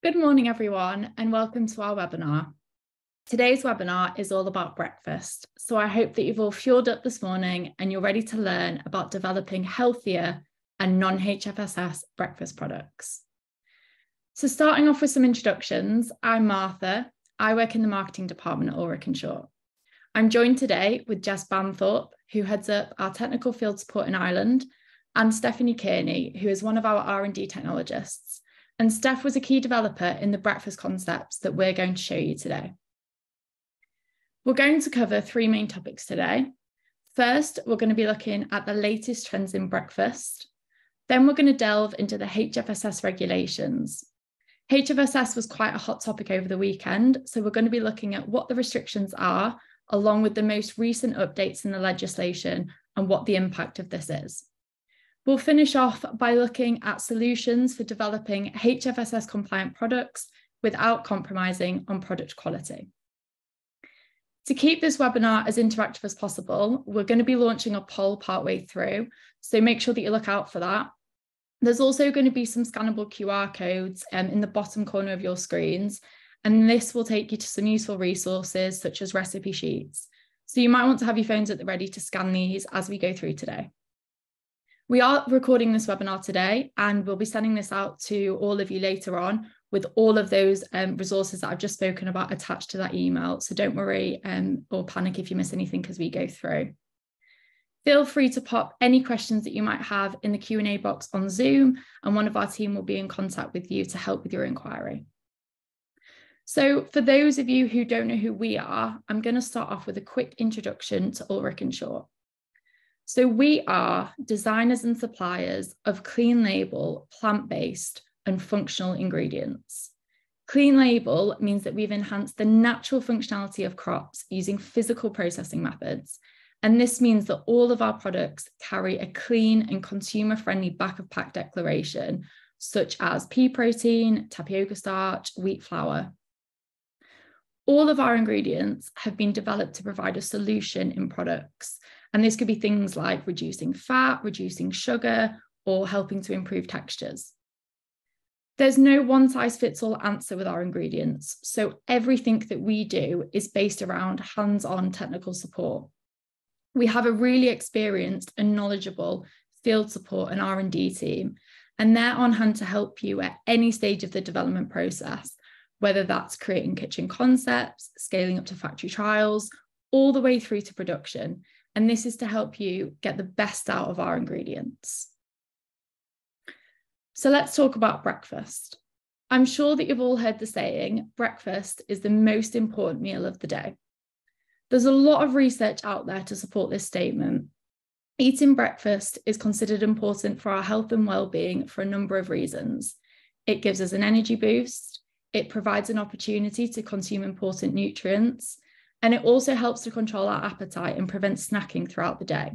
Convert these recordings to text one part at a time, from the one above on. Good morning, everyone, and welcome to our webinar. Today's webinar is all about breakfast, so I hope that you've all fueled up this morning and you're ready to learn about developing healthier and non-HFSS breakfast products. So starting off with some introductions, I'm Martha. I work in the marketing department at Ulrich & Short. I'm joined today with Jess Banthorpe, who heads up our technical field support in Ireland, and Stephanie Kearney, who is one of our R&D technologists. And Steph was a key developer in the breakfast concepts that we're going to show you today. We're going to cover three main topics today. First, we're going to be looking at the latest trends in breakfast. Then we're going to delve into the HFSS regulations. HFSS was quite a hot topic over the weekend, so we're going to be looking at what the restrictions are, along with the most recent updates in the legislation and what the impact of this is. We'll finish off by looking at solutions for developing HFSS compliant products without compromising on product quality. To keep this webinar as interactive as possible, we're going to be launching a poll partway through, so make sure that you look out for that. There's also going to be some scannable QR codes in the bottom corner of your screens, and this will take you to some useful resources such as recipe sheets. So you might want to have your phones at the ready to scan these as we go through today. We are recording this webinar today, and we'll be sending this out to all of you later on with all of those resources that I've just spoken about attached to that email. So don't worry or panic if you miss anything as we go through. Feel free to pop any questions that you might have in the Q&A box on Zoom, and one of our team will be in contact with you to help with your inquiry. So for those of you who don't know who we are, I'm going to start off with a quick introduction to Ulrich & Short. So we are designers and suppliers of clean label, plant-based and functional ingredients. Clean label means that we've enhanced the natural functionality of crops using physical processing methods. And this means that all of our products carry a clean and consumer-friendly back-of-pack declaration, such as pea protein, tapioca starch, wheat flour. All of our ingredients have been developed to provide a solution in products. And this could be things like reducing fat, reducing sugar, or helping to improve textures. There's no one-size-fits-all answer with our ingredients, so everything that we do is based around hands-on technical support. We have a really experienced and knowledgeable field support and R&D team, and they're on hand to help you at any stage of the development process, whether that's creating kitchen concepts, scaling up to factory trials, all the way through to production. And this is to help you get the best out of our ingredients. So let's talk about breakfast. I'm sure that you've all heard the saying, breakfast is the most important meal of the day. There's a lot of research out there to support this statement. Eating breakfast is considered important for our health and well-being for a number of reasons. It gives us an energy boost, it provides an opportunity to consume important nutrients, and it also helps to control our appetite and prevent snacking throughout the day.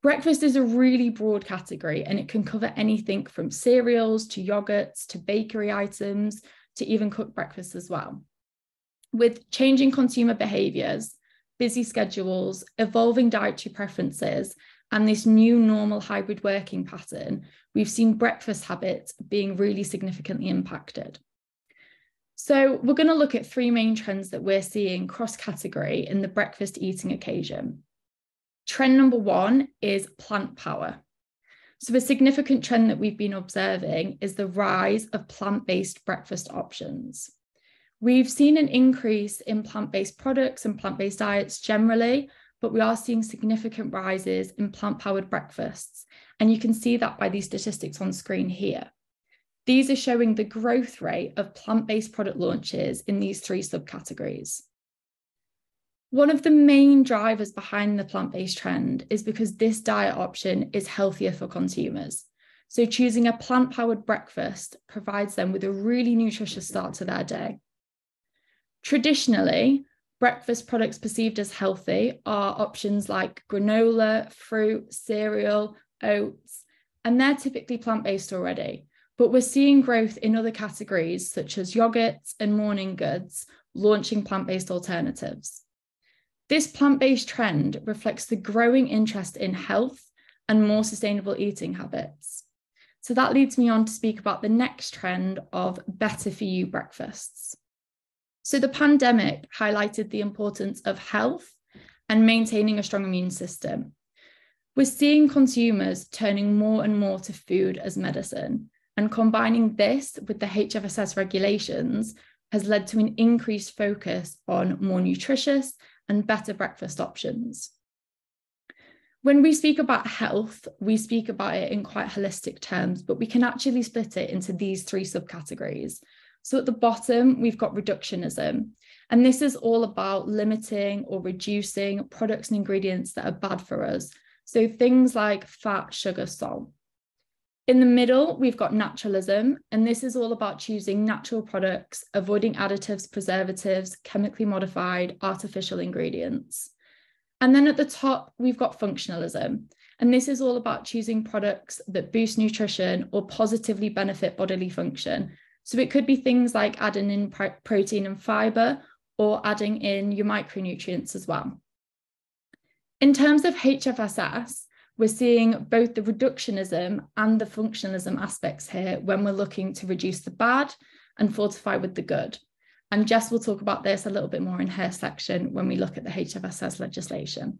Breakfast is a really broad category, and it can cover anything from cereals to yogurts to bakery items to even cooked breakfast as well. With changing consumer behaviours, busy schedules, evolving dietary preferences, and this new normal hybrid working pattern, we've seen breakfast habits being really significantly impacted. So we're going to look at three main trends that we're seeing cross-category in the breakfast eating occasion. Trend number one is plant power. So a significant trend that we've been observing is the rise of plant-based breakfast options. We've seen an increase in plant-based products and plant-based diets generally, but we are seeing significant rises in plant-powered breakfasts. And you can see that by these statistics on screen here. These are showing the growth rate of plant-based product launches in these three subcategories. One of the main drivers behind the plant-based trend is because this diet option is healthier for consumers. So choosing a plant-powered breakfast provides them with a really nutritious start to their day. Traditionally, breakfast products perceived as healthy are options like granola, fruit, cereal, oats, and they're typically plant-based already. But we're seeing growth in other categories such as yogurts and morning goods launching plant-based alternatives. This plant-based trend reflects the growing interest in health and more sustainable eating habits. So that leads me on to speak about the next trend of better for you breakfasts. So the pandemic highlighted the importance of health and maintaining a strong immune system. We're seeing consumers turning more and more to food as medicine, and combining this with the HFSS regulations has led to an increased focus on more nutritious and better breakfast options. When we speak about health, we speak about it in quite holistic terms, but we can actually split it into these three subcategories. So at the bottom, we've got reductionism, and this is all about limiting or reducing products and ingredients that are bad for us. So things like fat, sugar, salt. In the middle, we've got naturalism, and this is all about choosing natural products, avoiding additives, preservatives, chemically modified, artificial ingredients. And then at the top, we've got functionalism, and this is all about choosing products that boost nutrition or positively benefit bodily function. So it could be things like adding in protein and fiber, or adding in your micronutrients as well. In terms of HFSS, we're seeing both the reductionism and the functionalism aspects here when we're looking to reduce the bad and fortify with the good. And Jess will talk about this a little bit more in her section when we look at the HFSS legislation.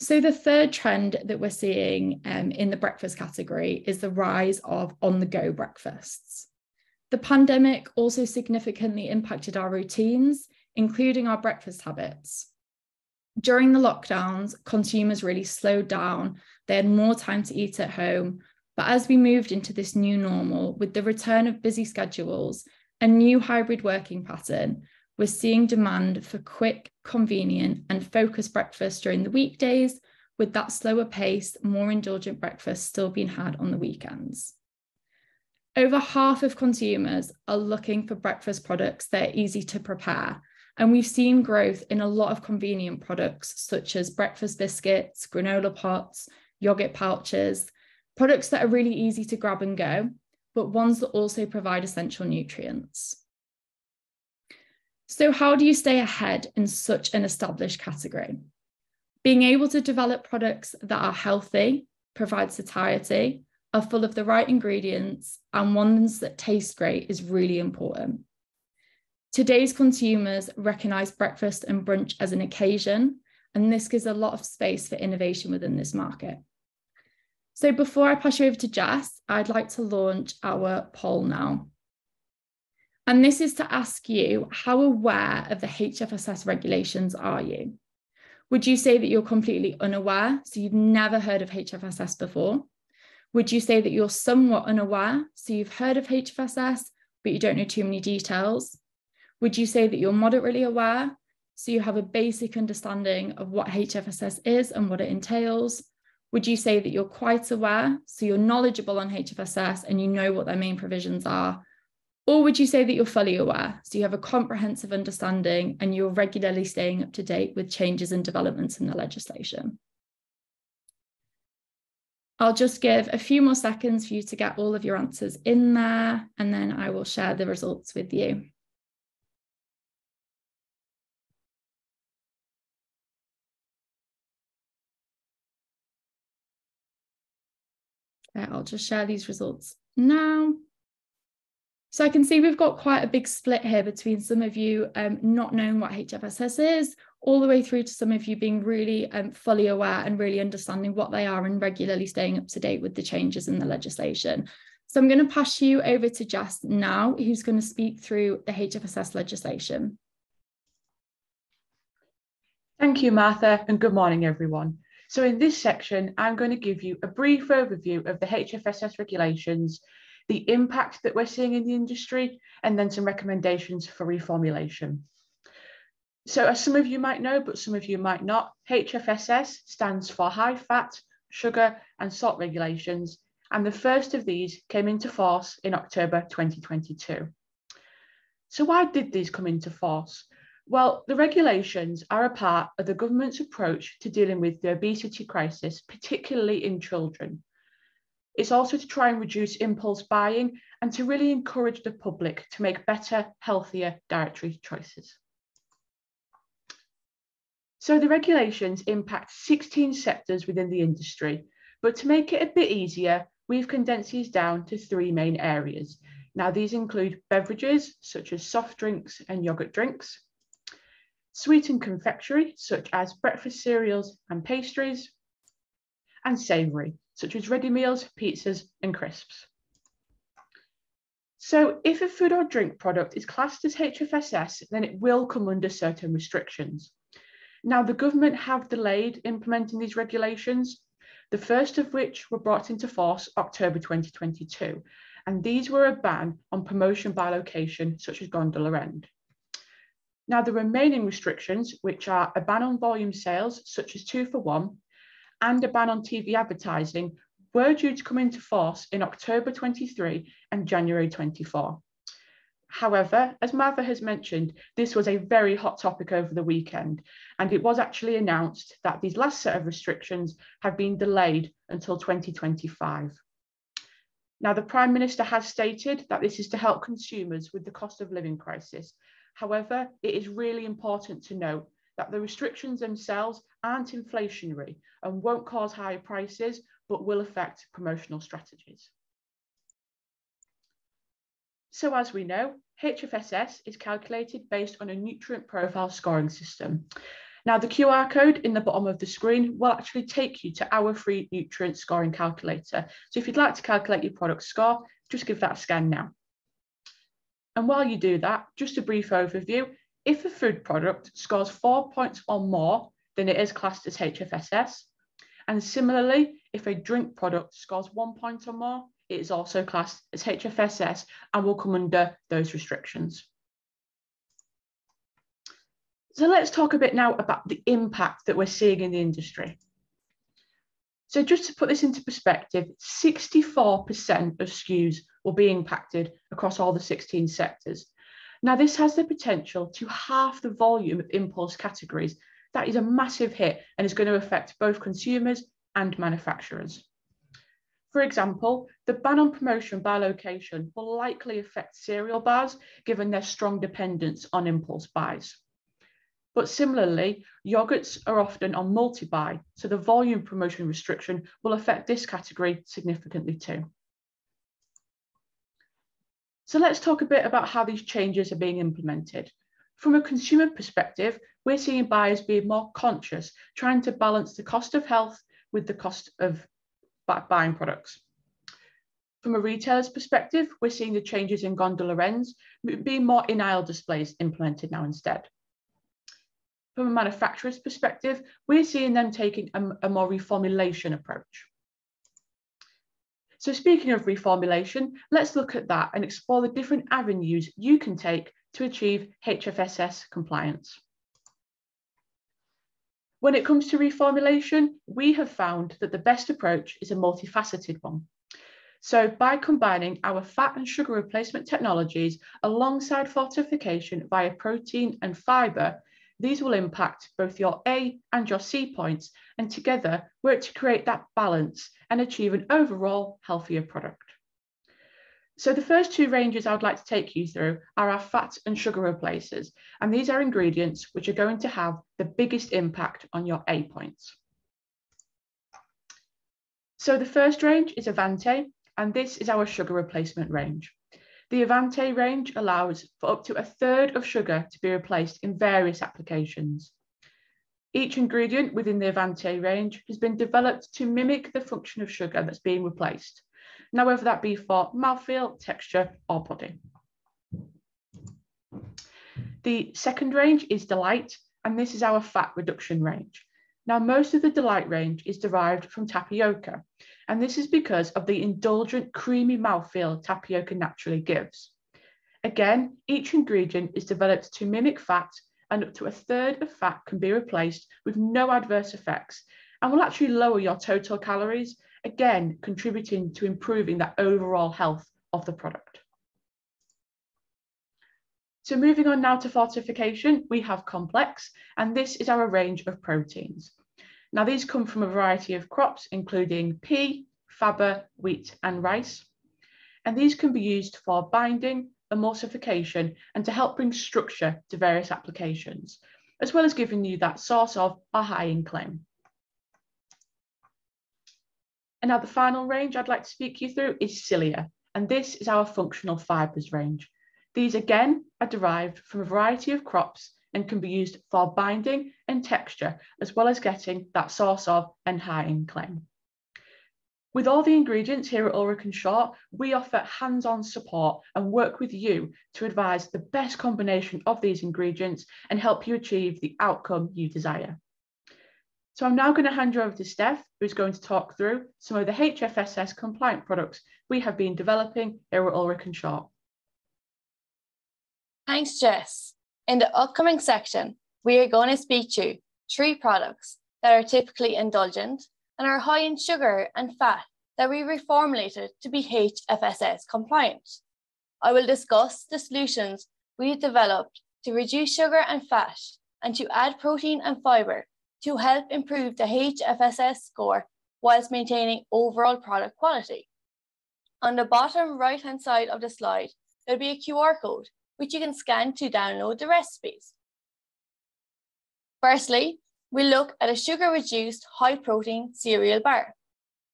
So the third trend that we're seeing in the breakfast category is the rise of on-the-go breakfasts. The pandemic also significantly impacted our routines, including our breakfast habits. During the lockdowns, consumers really slowed down. They had more time to eat at home. But as we moved into this new normal, with the return of busy schedules, a new hybrid working pattern, we're seeing demand for quick, convenient, and focused breakfast during the weekdays, with that slower pace, more indulgent breakfast still being had on the weekends. Over half of consumers are looking for breakfast products that are easy to prepare, and we've seen growth in a lot of convenient products such as breakfast biscuits, granola pots, yogurt pouches, products that are really easy to grab and go, but ones that also provide essential nutrients. So how do you stay ahead in such an established category? Being able to develop products that are healthy, provide satiety, are full of the right ingredients, and ones that taste great is really important. Today's consumers recognise breakfast and brunch as an occasion, and this gives a lot of space for innovation within this market. So before I pass you over to Jess, I'd like to launch our poll now. And this is to ask you, how aware of the HFSS regulations are you? Would you say that you're completely unaware, so you've never heard of HFSS before? Would you say that you're somewhat unaware, so you've heard of HFSS, but you don't know too many details? Would you say that you're moderately aware, so you have a basic understanding of what HFSS is and what it entails? Would you say that you're quite aware, so you're knowledgeable on HFSS and you know what their main provisions are? Or would you say that you're fully aware, so you have a comprehensive understanding and you're regularly staying up to date with changes and developments in the legislation? I'll just give a few more seconds for you to get all of your answers in there, and then I will share the results with you. I'll just share these results now. So I can see we've got quite a big split here between some of you not knowing what HFSS is, all the way through to some of you being really fully aware and really understanding what they are and regularly staying up to date with the changes in the legislation. So I'm going to pass you over to Jess now, who's going to speak through the HFSS legislation. Thank you, Martha, and good morning, everyone. So in this section, I'm going to give you a brief overview of the HFSS regulations, the impact that we're seeing in the industry, and then some recommendations for reformulation. So as some of you might know, but some of you might not, HFSS stands for High Fat, Sugar and Salt Regulations, and the first of these came into force in October 2022. So why did these come into force? Well, the regulations are a part of the government's approach to dealing with the obesity crisis, particularly in children. It's also to try and reduce impulse buying and to really encourage the public to make better, healthier dietary choices. So the regulations impact 16 sectors within the industry, but to make it a bit easier, we've condensed these down to three main areas. Now, these include beverages, such as soft drinks and yogurt drinks, sweet and confectionery, such as breakfast cereals and pastries, and savoury, such as ready meals, pizzas and crisps. So if a food or drink product is classed as HFSS, then it will come under certain restrictions. Now, the government have delayed implementing these regulations, the first of which were brought into force October 2022, and these were a ban on promotion by location, such as gondola end. Now, the remaining restrictions, which are a ban on volume sales, such as 2-for-1, and a ban on TV advertising, were due to come into force in October 23 and January 24. However, as Martha has mentioned, this was a very hot topic over the weekend, and it was actually announced that these last set of restrictions have been delayed until 2025. Now, the Prime Minister has stated that this is to help consumers with the cost of living crisis. However, it is really important to note that the restrictions themselves aren't inflationary and won't cause higher prices, but will affect promotional strategies. So as we know, HFSS is calculated based on a nutrient profile scoring system. Now, the QR code in the bottom of the screen will actually take you to our free nutrient scoring calculator. So if you'd like to calculate your product score, just give that a scan now. And while you do that, just a brief overview. If a food product scores 4 points or more, then it is classed as HFSS. And similarly, if a drink product scores 1 point or more, it is also classed as HFSS and will come under those restrictions. So let's talk a bit now about the impact that we're seeing in the industry. So just to put this into perspective, 64% of SKUs will be impacted across all the 16 sectors. Now, this has the potential to halve the volume of impulse categories. That is a massive hit and is going to affect both consumers and manufacturers. For example, the ban on promotion by location will likely affect cereal bars, given their strong dependence on impulse buys. But similarly, yogurts are often on multi-buy, so the volume promotion restriction will affect this category significantly too. So let's talk a bit about how these changes are being implemented. From a consumer perspective, we're seeing buyers being more conscious, trying to balance the cost of health with the cost of buying products. From a retailer's perspective, we're seeing the changes in gondola ends being more in-aisle displays implemented now instead. From a manufacturer's perspective, we're seeing them taking a more reformulation approach. So speaking of reformulation, let's look at that and explore the different avenues you can take to achieve HFSS compliance. When it comes to reformulation, we have found that the best approach is a multifaceted one. So by combining our fat and sugar replacement technologies alongside fortification via protein and fibre, these will impact both your A and your C points, and together work to create that balance and achieve an overall healthier product. So the first two ranges I'd like to take you through are our fat and sugar replacers, and these are ingredients which are going to have the biggest impact on your A points. So the first range is Avante, and this is our sugar replacement range. The Avante range allows for up to 1/3 of sugar to be replaced in various applications. Each ingredient within the Avante range has been developed to mimic the function of sugar that's being replaced. Now, whether that be for mouthfeel, texture, or body. The second range is Delight, and this is our fat reduction range. Now, most of the Delight range is derived from tapioca, and this is because of the indulgent creamy mouthfeel tapioca naturally gives. Again, each ingredient is developed to mimic fat, and up to 1/3 of fat can be replaced with no adverse effects, and will actually lower your total calories, again, contributing to improving the overall health of the product. So moving on now to fortification, we have Complex, and this is our range of proteins. Now, these come from a variety of crops, including pea, faba, wheat, and rice. And these can be used for binding, emulsification, and to help bring structure to various applications, as well as giving you that source of a high-end claim. And now the final range I'd like to speak you through is cilia, and this is our functional fibres range. These again are derived from a variety of crops and can be used for binding and texture, as well as getting that source of and high in claim. With all the ingredients here at Ulrich & Short, we offer hands-on support and work with you to advise the best combination of these ingredients and help you achieve the outcome you desire. So I'm now going to hand you over to Steph, who's going to talk through some of the HFSS compliant products we have been developing here at Ulrich & Short. Thanks, Jess. In the upcoming section, we are going to speak to you three products that are typically indulgent and are high in sugar and fat that we reformulated to be HFSS compliant. I will discuss the solutions we've developed to reduce sugar and fat and to add protein and fiber to help improve the HFSS score whilst maintaining overall product quality. On the bottom right-hand side of the slide, there'll be a QR code which you can scan to download the recipes. Firstly, we look at a sugar-reduced, high-protein cereal bar.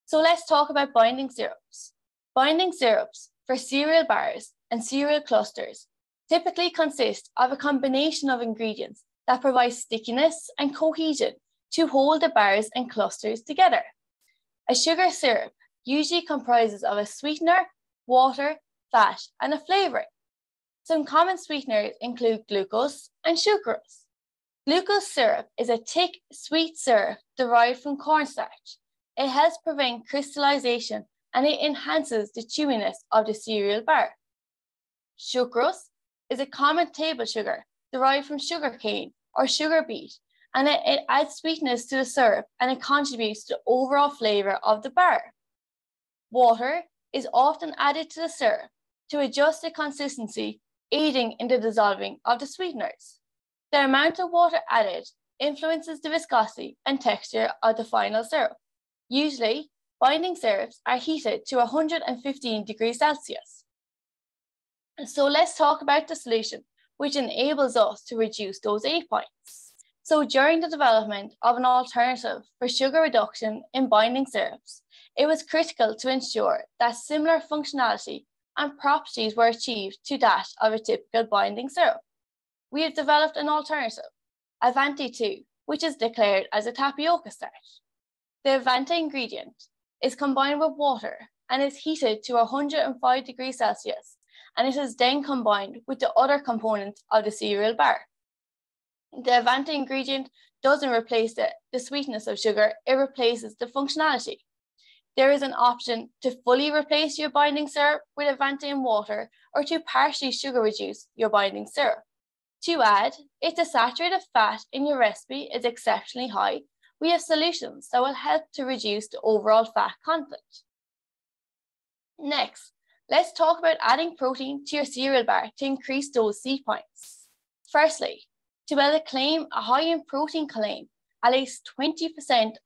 So let's talk about binding syrups. Binding syrups for cereal bars and cereal clusters typically consist of a combination of ingredients that provide stickiness and cohesion to hold the bars and clusters together. A sugar syrup usually comprises of a sweetener, water, fat, and a flavoring. Some common sweeteners include glucose and sucrose. Glucose syrup is a thick, sweet syrup derived from cornstarch. It helps prevent crystallization and it enhances the chewiness of the cereal bar. Sucrose is a common table sugar derived from sugarcane or sugar beet, and it adds sweetness to the syrup and it contributes to the overall flavor of the bar. Water is often added to the syrup to adjust the consistency, aiding in the dissolving of the sweeteners. The amount of water added influences the viscosity and texture of the final syrup. Usually, binding syrups are heated to 115 degrees Celsius. So let's talk about the solution, which enables us to reduce those 8 points. So during the development of an alternative for sugar reduction in binding syrups, it was critical to ensure that similar functionality and properties were achieved to that of a typical binding syrup. We have developed an alternative, Avanté 2, which is declared as a tapioca starch. The Avanté ingredient is combined with water and is heated to 105 degrees Celsius, and it is then combined with the other components of the cereal bar. The Avanté ingredient doesn't replace the sweetness of sugar, it replaces the functionality. There is an option to fully replace your binding syrup with Avanté and water, or to partially sugar reduce your binding syrup. To add, if the saturated fat in your recipe is exceptionally high, we have solutions that will help to reduce the overall fat content. Next, let's talk about adding protein to your cereal bar to increase those C points. Firstly, to be able to claim a high in protein claim, at least 20%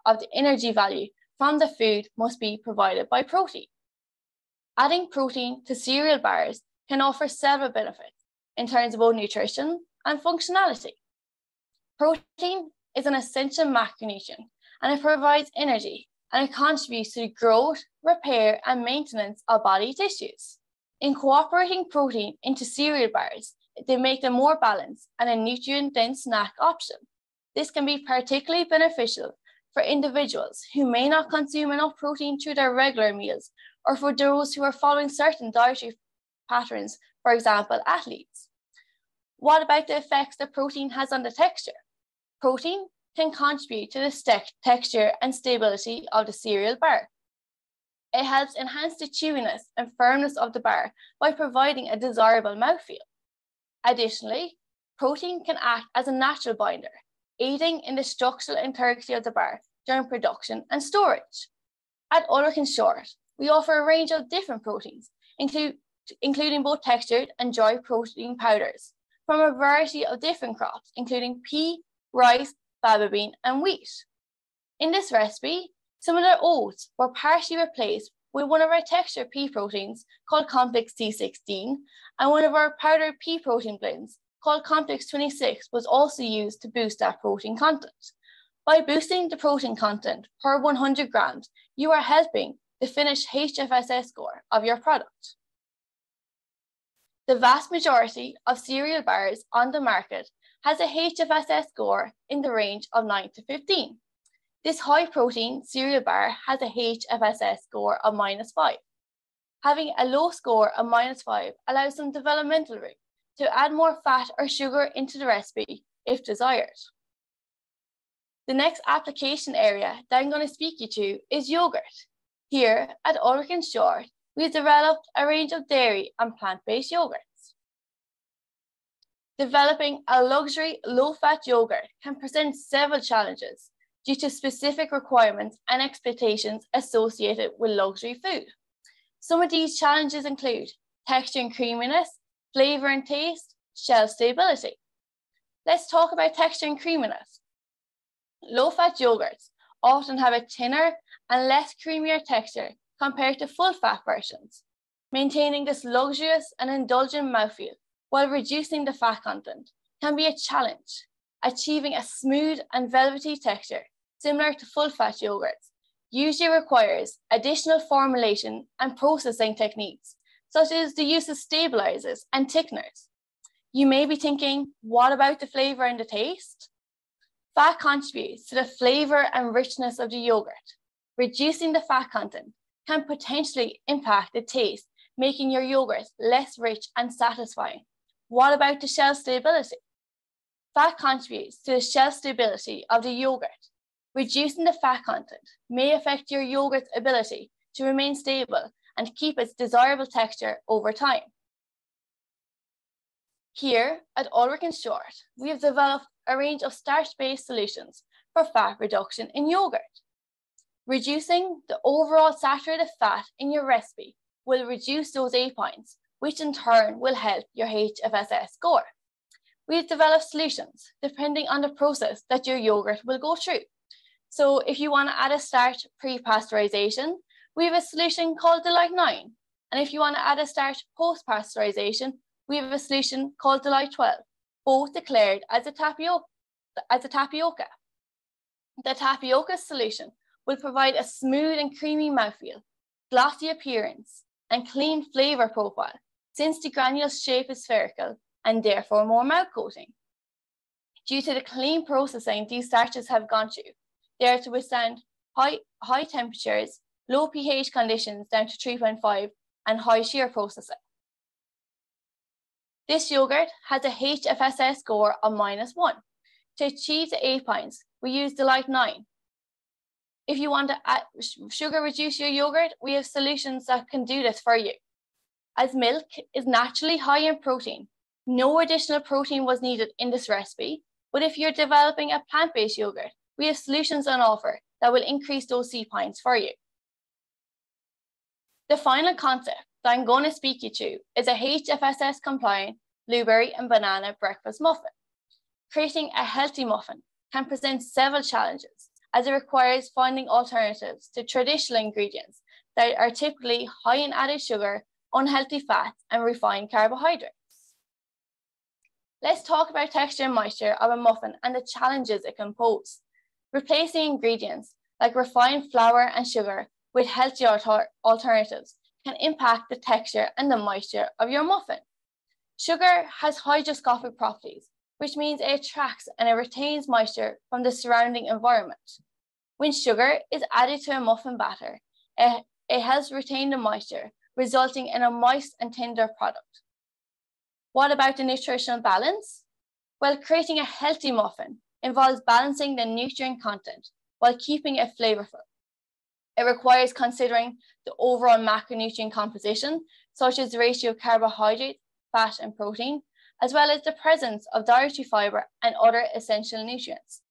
of the energy value from the food must be provided by protein. Adding protein to cereal bars can offer several benefits in terms of both nutrition and functionality. Protein is an essential macronutrient and it provides energy and it contributes to the growth, repair and maintenance of body tissues. Incorporating protein into cereal bars, they make them more balanced and a nutrient-dense snack option. This can be particularly beneficial for individuals who may not consume enough protein through their regular meals, or for those who are following certain dietary patterns, for example, athletes. What about the effects that protein has on the texture? Protein can contribute to the texture and stability of the cereal bar. It helps enhance the chewiness and firmness of the bar by providing a desirable mouthfeel. Additionally, protein can act as a natural binder, aiding in the structural integrity of the bar during production and storage. At Ulrich & Short, we offer a range of different proteins, including both textured and dry protein powders from a variety of different crops, including pea, rice, faba bean, and wheat. In this recipe, some of the oats were partially replaced with one of our textured pea proteins called Complex T16, and one of our powdered pea protein blends called Complex 26 was also used to boost that protein content. By boosting the protein content per 100 grams, you are helping the finished HFSS score of your product. The vast majority of cereal bars on the market has a HFSS score in the range of 9 to 15. This high protein cereal bar has a HFSS score of -5. Having a low score of -5 allows some developmental room to add more fat or sugar into the recipe if desired. The next application area that I'm going to speak you to is yogurt. Here at Ulrich and Short, we've developed a range of dairy and plant-based yogurts. Developing a luxury low-fat yogurt can present several challenges due to specific requirements and expectations associated with luxury food. Some of these challenges include texture and creaminess, flavor and taste, shelf stability. Let's talk about texture and creaminess. Low-fat yogurts often have a thinner and less creamier texture compared to full-fat versions, maintaining this luxurious and indulgent mouthfeel while reducing the fat content can be a challenge. Achieving a smooth and velvety texture similar to full-fat yogurts usually requires additional formulation and processing techniques, such as the use of stabilizers and thickeners. You may be thinking, what about the flavor and the taste? Fat contributes to the flavor and richness of the yogurt. Reducing the fat content can potentially impact the taste, making your yogurt less rich and satisfying. What about the shelf stability? Fat contributes to the shelf stability of the yogurt. Reducing the fat content may affect your yogurt's ability to remain stable and keep its desirable texture over time. Here at Ulrich and Short, we have developed a range of starch-based solutions for fat reduction in yogurt. Reducing the overall saturated fat in your recipe will reduce those apines, which in turn will help your HFSS score. We've developed solutions depending on the process that your yogurt will go through. So if you want to add a starch pre-pasteurization, we have a solution called Delight 9. And if you want to add a starch post-pasteurization, we have a solution called Delight 12, both declared as a tapioca. The tapioca solution will provide a smooth and creamy mouthfeel, glossy appearance, and clean flavor profile, since the granule shape is spherical and therefore more mouth coating. Due to the clean processing these starches have gone through, they are to withstand high temperatures, low pH conditions down to 3.5, and high shear processing. This yogurt has a HFSS score of -1. To achieve the apines, we use Delight 9. If you want to sugar reduce your yogurt, we have solutions that can do this for you. As milk is naturally high in protein, no additional protein was needed in this recipe, but if you're developing a plant-based yogurt, we have solutions on offer that will increase those C-pines for you. The final concept that I'm going to speak you to is a HFSS-compliant blueberry and banana breakfast muffin. Creating a healthy muffin can present several challenges, as it requires finding alternatives to traditional ingredients that are typically high in added sugar, unhealthy fats, and refined carbohydrates. Let's talk about texture and moisture of a muffin and the challenges it can pose. Replacing ingredients like refined flour and sugar with healthy alternatives can impact the texture and the moisture of your muffin. Sugar has hygroscopic properties, which means it attracts and it retains moisture from the surrounding environment. When sugar is added to a muffin batter, it helps retain the moisture, resulting in a moist and tender product. What about the nutritional balance? Well, creating a healthy muffin involves balancing the nutrient content while keeping it flavorful. It requires considering the overall macronutrient composition, such as the ratio of carbohydrate, fat, and protein, as well as the presence of dietary fiber and other essential nutrients,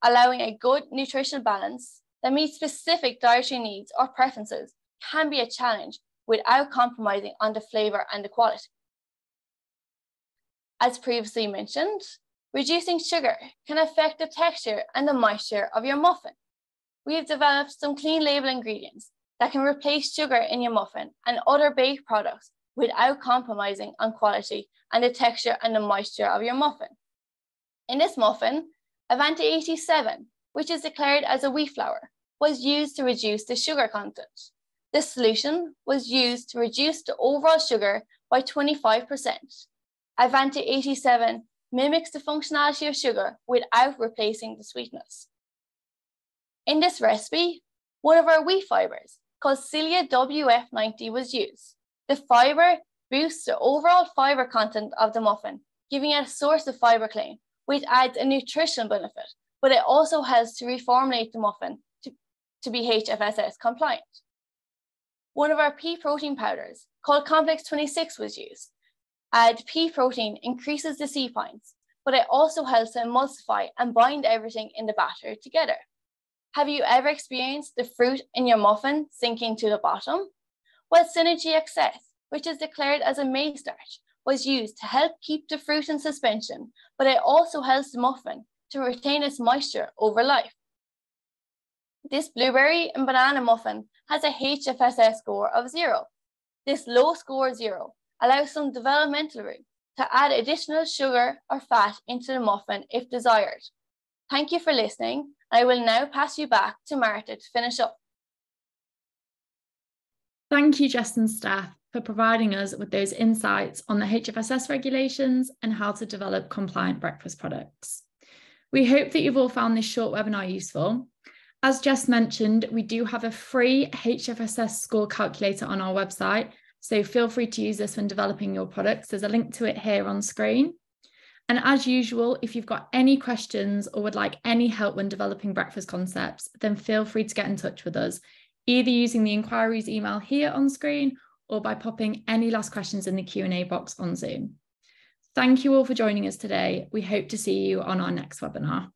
allowing a good nutritional balance that meets specific dietary needs or preferences can be a challenge without compromising on the flavor and the quality. As previously mentioned, reducing sugar can affect the texture and the moisture of your muffin. We have developed some clean label ingredients that can replace sugar in your muffin and other baked products without compromising on quality and the texture and the moisture of your muffin. In this muffin, Avanté 87 which is declared as a wheat flour, was used to reduce the sugar content. This solution was used to reduce the overall sugar by 25%. Avanté 87 mimics the functionality of sugar without replacing the sweetness. In this recipe, one of our wheat fibers, called Cilia WF90, was used. The fiber boosts the overall fiber content of the muffin, giving it a source of fiber claim, which adds a nutrition benefit, but it also helps to reformulate the muffin to be HFSS compliant. One of our pea protein powders, called Complex 26, was used. The pea protein increases the C points, but it also helps to emulsify and bind everything in the batter together. Have you ever experienced the fruit in your muffin sinking to the bottom? Well, Synergy XS, which is declared as a maize starch, was used to help keep the fruit in suspension, but it also helps the muffin to retain its moisture over life. This blueberry and banana muffin has a HFSS score of 0. This low score 0 allows some developmental room to add additional sugar or fat into the muffin if desired. Thank you for listening. I will now pass you back to Martha to finish up. Thank you, Jess and Steph, for providing us with those insights on the HFSS regulations and how to develop compliant breakfast products. We hope that you've all found this short webinar useful. As Jess mentioned, we do have a free HFSS score calculator on our website, so feel free to use this when developing your products. There's a link to it here on screen. And as usual, if you've got any questions or would like any help when developing breakfast concepts, then feel free to get in touch with us, either using the inquiries email here on screen or by popping any last questions in the Q&A box on Zoom. Thank you all for joining us today. We hope to see you on our next webinar.